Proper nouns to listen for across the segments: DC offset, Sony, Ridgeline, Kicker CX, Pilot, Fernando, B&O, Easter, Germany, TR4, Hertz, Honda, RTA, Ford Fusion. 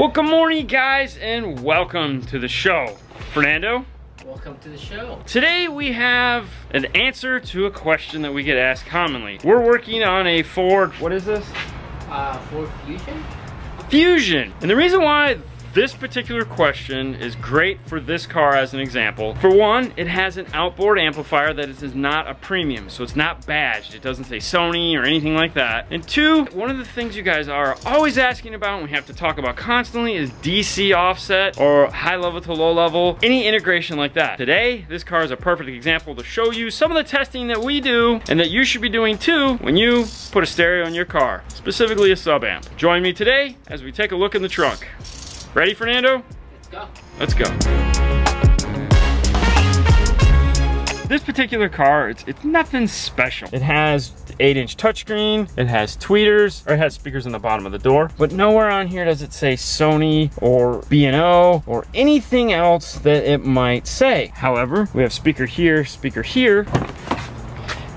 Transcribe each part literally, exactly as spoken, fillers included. Well, good morning, guys, and welcome to the show. Fernando? Welcome to the show. Today we have an answer to a question that we get asked commonly. We're working on a Ford, what is this? Uh, Ford Fusion? Fusion. And the reason why this particular question is great for this car as an example. For one, it has an outboard amplifier that is not a premium, so it's not badged. It doesn't say Sony or anything like that. And two, one of the things you guys are always asking about and we have to talk about constantly is D C offset or high level to low level, any integration like that. Today, this car is a perfect example to show you some of the testing that we do and that you should be doing too when you put a stereo in your car, specifically a sub-amp. Join me today as we take a look in the trunk. Ready, Fernando? Let's go. Let's go. This particular car, it's, it's nothing special. It has eight inch touchscreen, it has tweeters, or it has speakers in the bottom of the door, but nowhere on here does it say Sony or B and O or anything else that it might say. However, we have speaker here, speaker here,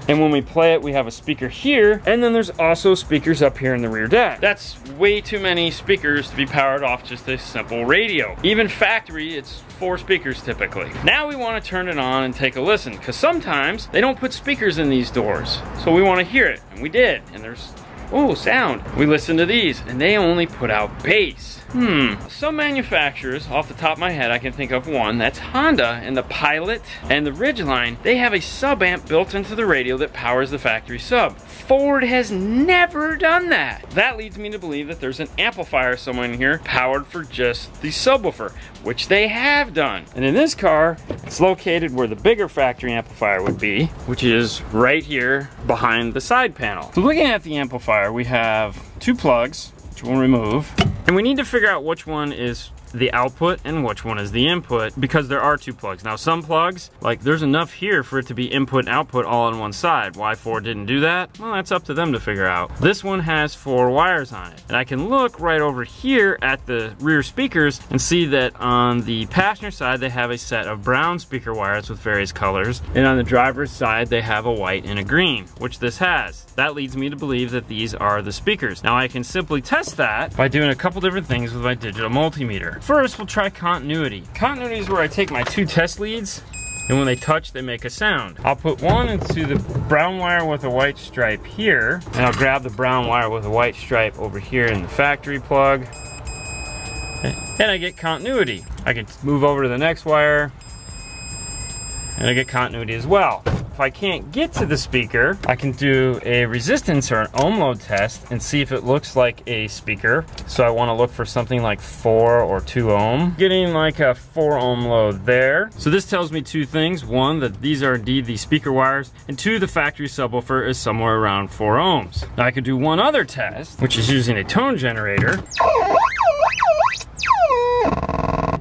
and when we play it, we have a speaker here, and then there's also speakers up here in the rear deck. That's way too many speakers to be powered off just a simple radio. Even factory, it's four speakers typically. Now we want to turn it on and take a listen, because sometimes they don't put speakers in these doors. So we want to hear it, and we did, and there's, oh, sound. We listened to these, and they only put out bass. Hmm, some manufacturers, off the top of my head, I can think of one, that's Honda, and the Pilot and the Ridgeline, they have a sub amp built into the radio that powers the factory sub. Ford has never done that. That leads me to believe that there's an amplifier somewhere in here powered for just the subwoofer, which they have done. And in this car, it's located where the bigger factory amplifier would be, which is right here behind the side panel. So looking at the amplifier, we have two plugs, which we'll remove. And we need to figure out which one is the output and which one is the input, because there are two plugs. Now some plugs, like there's enough here for it to be input and output all on one side. Why Ford didn't do that? Well, that's up to them to figure out. This one has four wires on it. And I can look right over here at the rear speakers and see that on the passenger side, they have a set of brown speaker wires with various colors. And on the driver's side, they have a white and a green, which this has. That leads me to believe that these are the speakers. Now I can simply test that by doing a couple different things with my digital multimeter. First, we'll try continuity. Continuity is where I take my two test leads, and when they touch, they make a sound. I'll put one into the brown wire with a white stripe here, and I'll grab the brown wire with a white stripe over here in the factory plug, and I get continuity. I can move over to the next wire, and I get continuity as well. If I can't get to the speaker, I can do a resistance or an ohm load test and see if it looks like a speaker. So I want to look for something like four or two ohm. Getting like a four ohm load there. So this tells me two things. One, that these are indeed the speaker wires, and two, the factory subwoofer is somewhere around four ohms. Now I could do one other test, which is using a tone generator.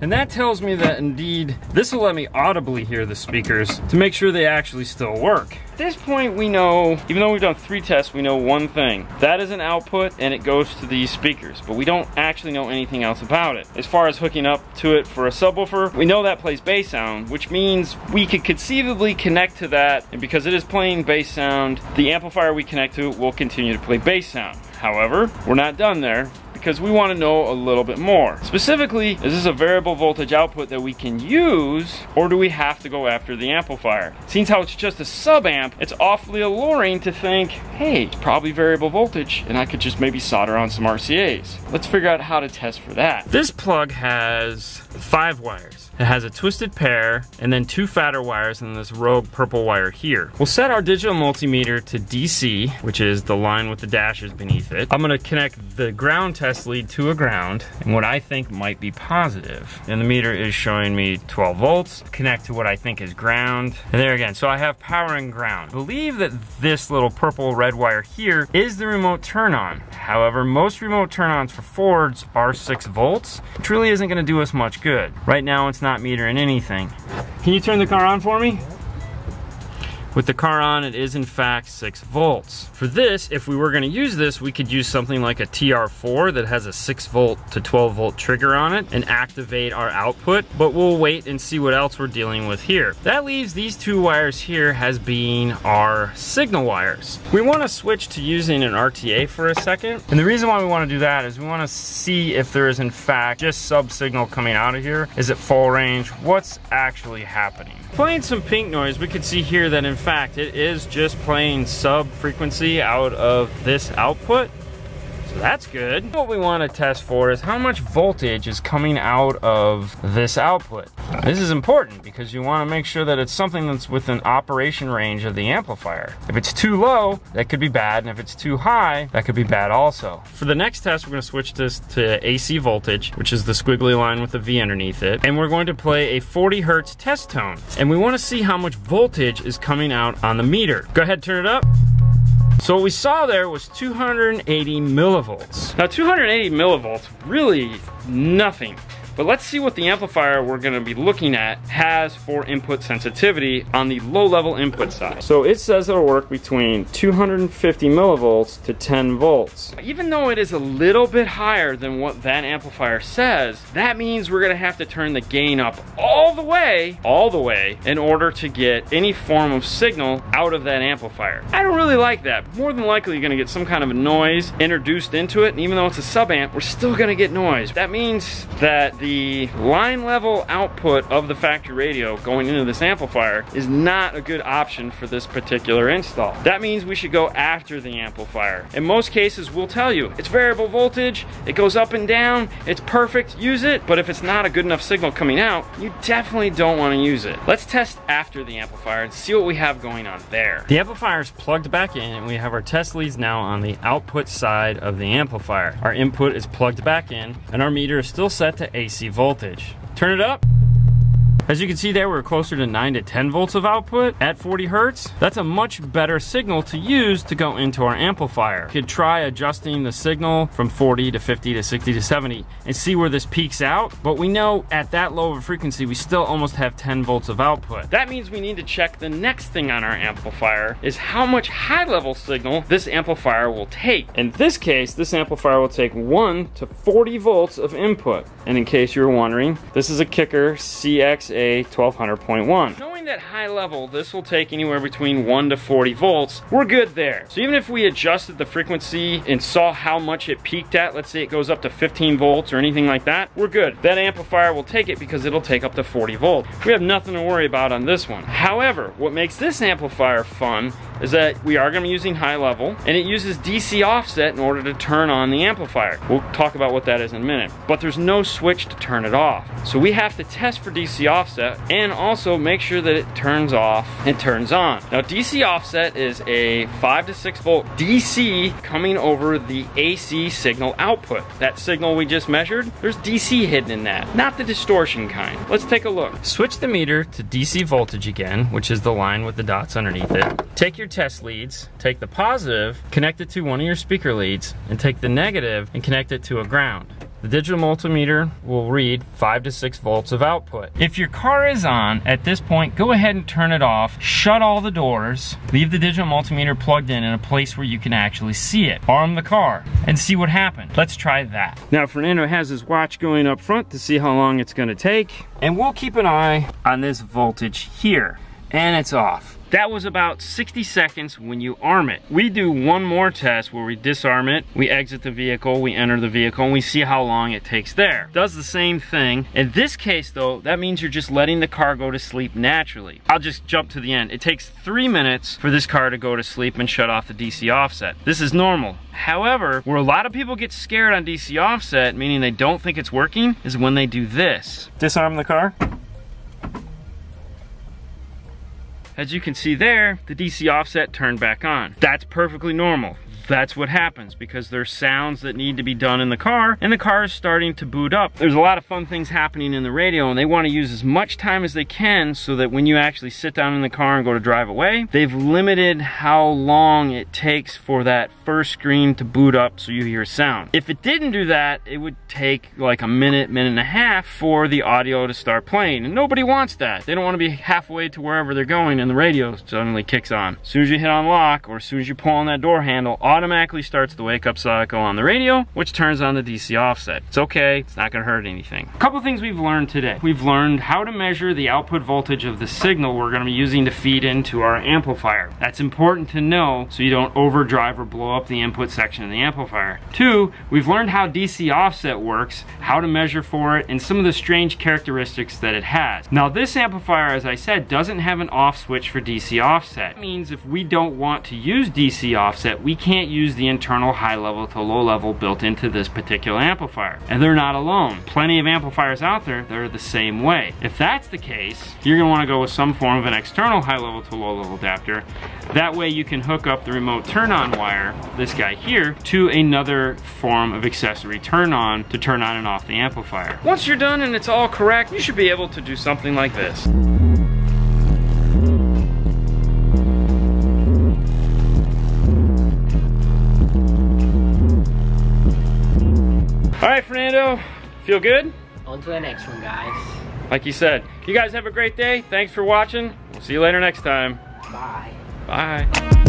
And that tells me that indeed, this will let me audibly hear the speakers to make sure they actually still work. At this point we know, even though we've done three tests, we know one thing. That is an output and it goes to these speakers, but we don't actually know anything else about it. As far as hooking up to it for a subwoofer, we know that plays bass sound, which means we could conceivably connect to that, and because it is playing bass sound, the amplifier we connect to will continue to play bass sound. However, we're not done there, because we want to know a little bit more. Specifically, is this a variable voltage output that we can use, or do we have to go after the amplifier? Seeing how it's just a sub-amp, it's awfully alluring to think, hey, it's probably variable voltage, and I could just maybe solder on some R C As. Let's figure out how to test for that. This plug has five wires. It has a twisted pair, and then two fatter wires, and this rogue purple wire here. We'll set our digital multimeter to D C, which is the line with the dashes beneath it. I'm gonna connect the ground test lead to a ground, and what I think might be positive. And the meter is showing me twelve volts. Connect to what I think is ground. And there again, so I have power and ground. I believe that this little purple red wire here is the remote turn-on. However, most remote turn-ons for Fords are six volts, which really isn't gonna do us much good. Right now, it's not metering anything. Can you turn the car on for me? With the car on, it is in fact six volts. For this, if we were going to use this, we could use something like a T R four that has a six volt to twelve volt trigger on it and activate our output, but we'll wait and see what else we're dealing with here. That leaves these two wires here as being our signal wires. We want to switch to using an R T A for a second, and the reason why we want to do that is we want to see if there is in fact just sub signal coming out of here. Is it full range? What's actually happening? Playing some pink noise, we could see here that in fact it is just playing sub frequency out of this output. So that's good. What we want to test for is how much voltage is coming out of this output. This is important because you want to make sure that it's something that's within operation range of the amplifier. If it's too low, that could be bad, and if it's too high, that could be bad also. For the next test, we're going to switch this to A C voltage, which is the squiggly line with the V underneath it, and we're going to play a forty hertz test tone, and we want to see how much voltage is coming out on the meter. Go ahead, turn it up. So what we saw there was two hundred eighty millivolts. Now two hundred eighty millivolts, really nothing. But let's see what the amplifier we're gonna be looking at has for input sensitivity on the low level input side. So it says it'll work between two hundred fifty millivolts to ten volts. Even though it is a little bit higher than what that amplifier says, that means we're gonna have to turn the gain up all the way, all the way, in order to get any form of signal out of that amplifier. I don't really like that. More than likely you're gonna get some kind of a noise introduced into it, and even though it's a sub-amp, we're still gonna get noise. That means that the line level output of the factory radio going into this amplifier is not a good option for this particular install. That means we should go after the amplifier. In most cases, we'll tell you, it's variable voltage, it goes up and down, it's perfect, use it, but if it's not a good enough signal coming out, you definitely don't want to use it. Let's test after the amplifier and see what we have going on there. The amplifier is plugged back in, and we have our test leads now on the output side of the amplifier. Our input is plugged back in, and our meter is still set to A C. A C voltage. Turn it up. As you can see there, we're closer to nine to ten volts of output at forty hertz. That's a much better signal to use to go into our amplifier. You could try adjusting the signal from forty to fifty to sixty to seventy and see where this peaks out, but we know at that low of a frequency, we still almost have ten volts of output. That means we need to check the next thing on our amplifier is how much high level signal this amplifier will take. In this case, this amplifier will take one to forty volts of input. And in case you were wondering, this is a Kicker C X a twelve hundred point one. Knowing that high level, this will take anywhere between one to forty volts, we're good there. So even if we adjusted the frequency and saw how much it peaked at, let's say it goes up to fifteen volts or anything like that, we're good. That amplifier will take it because it'll take up to forty volts. We have nothing to worry about on this one. However, what makes this amplifier fun is that we are gonna be using high level, and it uses D C offset in order to turn on the amplifier. We'll talk about what that is in a minute, but there's no switch to turn it off. So we have to test for D C offset and also make sure that it turns off and turns on. Now D C offset is a five to six volt D C coming over the A C signal output. That signal we just measured, there's D C hidden in that, not the distortion kind. Let's take a look. Switch the meter to D C voltage again, which is the line with the dots underneath it. Take your test leads, take the positive, connect it to one of your speaker leads, and take the negative and connect it to a ground. The digital multimeter will read five to six volts of output. If your car is on, at this point, go ahead and turn it off, shut all the doors, leave the digital multimeter plugged in in a place where you can actually see it. Arm the car and see what happened. Let's try that. Now Fernando has his watch going up front to see how long it's gonna take, and we'll keep an eye on this voltage here, and it's off. That was about sixty seconds when you arm it. We do one more test where we disarm it, we exit the vehicle, we enter the vehicle, and we see how long it takes there. Does the same thing. In this case though, that means you're just letting the car go to sleep naturally. I'll just jump to the end. It takes three minutes for this car to go to sleep and shut off the D C offset. This is normal. However, where a lot of people get scared on D C offset, meaning they don't think it's working, is when they do this. Disarm the car. As you can see there, the D C offset turned back on. That's perfectly normal. that's what happens, because there's sounds that need to be done in the car and the car is starting to boot up. There's a lot of fun things happening in the radio, and they want to use as much time as they can so that when you actually sit down in the car and go to drive away, they've limited how long it takes for that first screen to boot up so you hear sound. If it didn't do that, it would take like a minute, minute and a half for the audio to start playing, and nobody wants that. They don't want to be halfway to wherever they're going and the radio suddenly kicks on. As soon as you hit unlock or as soon as you pull on that door handle, automatically starts the wake up cycle on the radio, which turns on the D C offset. It's okay, it's not gonna hurt anything. A couple things we've learned today. We've learned how to measure the output voltage of the signal we're gonna be using to feed into our amplifier. That's important to know so you don't overdrive or blow up the input section of the amplifier. Two, we've learned how D C offset works, how to measure for it, and some of the strange characteristics that it has. Now this amplifier, as I said, doesn't have an off switch for D C offset. That means if we don't want to use D C offset, we can't use the internal high level to low level built into this particular amplifier. And they're not alone. Plenty of amplifiers out there that are the same way. If that's the case, you're gonna wanna go with some form of an external high level to low level adapter. That way you can hook up the remote turn on wire, this guy here, to another form of accessory turn on to turn on and off the amplifier. Once you're done and it's all correct, you should be able to do something like this. All right, Fernando, feel good? On to the next one, guys. Like you said, you guys have a great day. Thanks for watching. We'll see you later next time. Bye. Bye.